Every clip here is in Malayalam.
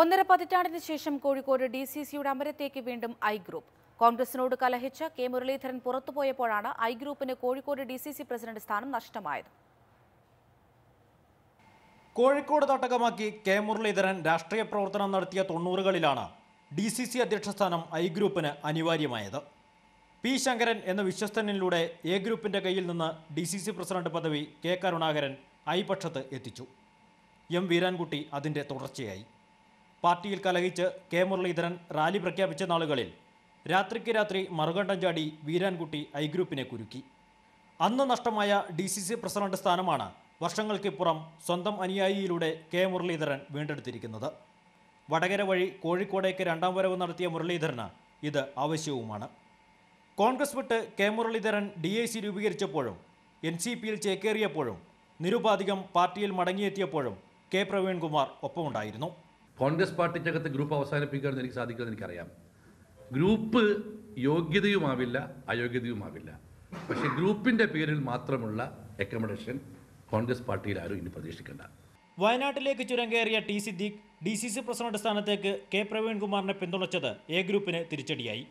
ഒന്നര പതിറ്റാണ്ടിന് ശേഷം കോഴിക്കോട് DCCയുടെ അമരത്തേക്ക് വീണ്ടും ഐ ഗ്രൂപ്പ്. കോൺഗ്രസിനോട് കലഹിച്ച കെ.മുരളീധരൻ പുറത്തുപോയപ്പോഴാണ് ഐ ഗ്രൂപ്പിന് കോഴിക്കോട് DCC പ്രസിഡന്റ് സ്ഥാനം നഷ്ടമായത്. കോഴിക്കോട് തട്ടകമാക്കി കെ.മുരളീധരൻ രാഷ്ട്രീയ പ്രവർത്തനം നടത്തിയ 90-കളിലാണ് DCC അധ്യക്ഷ സ്ഥാനം ഐ ഗ്രൂപ്പിന് അനിവാര്യമായത്. പി ശങ്കരൻ എന്ന വിശ്വസ്തനിലൂടെ എ ഗ്രൂപ്പിന്റെ കയ്യിൽ നിന്ന് DCC പ്രസിഡന്റ് പദവി കെ.കരുണാകരൻ ഐ പക്ഷത്ത് എത്തിച്ചു. എം.വീരാൻകുട്ടി അതിന്റെ തുടർച്ചയായി. പാർട്ടിയിൽ കലഹിച്ച് കെ.മുരളീധരൻ റാലി പ്രഖ്യാപിച്ച നാളുകളിൽ രാത്രിക്ക് രാത്രി മറുകണ്ഠം ചാടി വീരാൻകുട്ടി ഐ ഗ്രൂപ്പിനെ കുരുക്കി. അന്ന് നഷ്ടമായ DCC പ്രസിഡന്റ് സ്ഥാനമാണ് വർഷങ്ങൾക്കിപ്പുറം സ്വന്തം അനുയായിയിലൂടെ കെ.മുരളീധരൻ വീണ്ടെടുത്തിരിക്കുന്നത്. വടകര വഴി കോഴിക്കോടേക്ക് രണ്ടാം വരവ് നടത്തിയ മുരളീധരന് ഇത് ആവശ്യവുമാണ്. കോൺഗ്രസ് വിട്ട് കെ.മുരളീധരൻ DIC രൂപീകരിച്ചപ്പോഴും NCPയിൽ ചേക്കേറിയപ്പോഴും നിരുപാധികം പാർട്ടിയിൽ മടങ്ങിയെത്തിയപ്പോഴും കെ.പ്രവീൺകുമാർ ഒപ്പമുണ്ടായിരുന്നു. കോൺഗ്രസ് പാർട്ടിക്കകത്ത് ഗ്രൂപ്പ് അവസാനിപ്പിക്കാമെന്ന് എനിക്ക് സാധിക്കുമെന്ന് എനിക്കറിയാം. ഗ്രൂപ്പ് യോഗ്യതയുമാവില്ല, അയോഗ്യതയുമാവില്ല. പക്ഷേ ഗ്രൂപ്പിൻ്റെ പേരിൽ മാത്രമുള്ള അക്കോമഡേഷൻ കോൺഗ്രസ് പാർട്ടിയിൽ ആരും ഇനി പ്രതീക്ഷിക്കേണ്ട. വയനാട്ടിലേക്ക് ചുരം കയറിയ ടി സിദ്ദീഖ് DCC പ്രസിഡന്റ് സ്ഥാനത്തേക്ക് കെ.പ്രവീൺകുമാറിനെ പിന്തുണച്ചത് എ ഗ്രൂപ്പിന് തിരിച്ചടിയായി.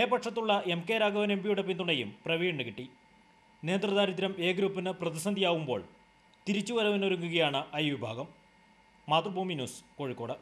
എ പക്ഷത്തുള്ള എം.കെ. രാഘവൻ എം.പിയുടെ പിന്തുണയും പ്രവീണിന് കിട്ടി. നേതൃദാരിദ്ര്യം എ ഗ്രൂപ്പിന് പ്രതിസന്ധിയാവുമ്പോൾ തിരിച്ചുവരവിനൊരുങ്ങുകയാണ് ഐ വിഭാഗം. മാതൃഭൂമി ന്യൂസ്, കോഴിക്കോട്.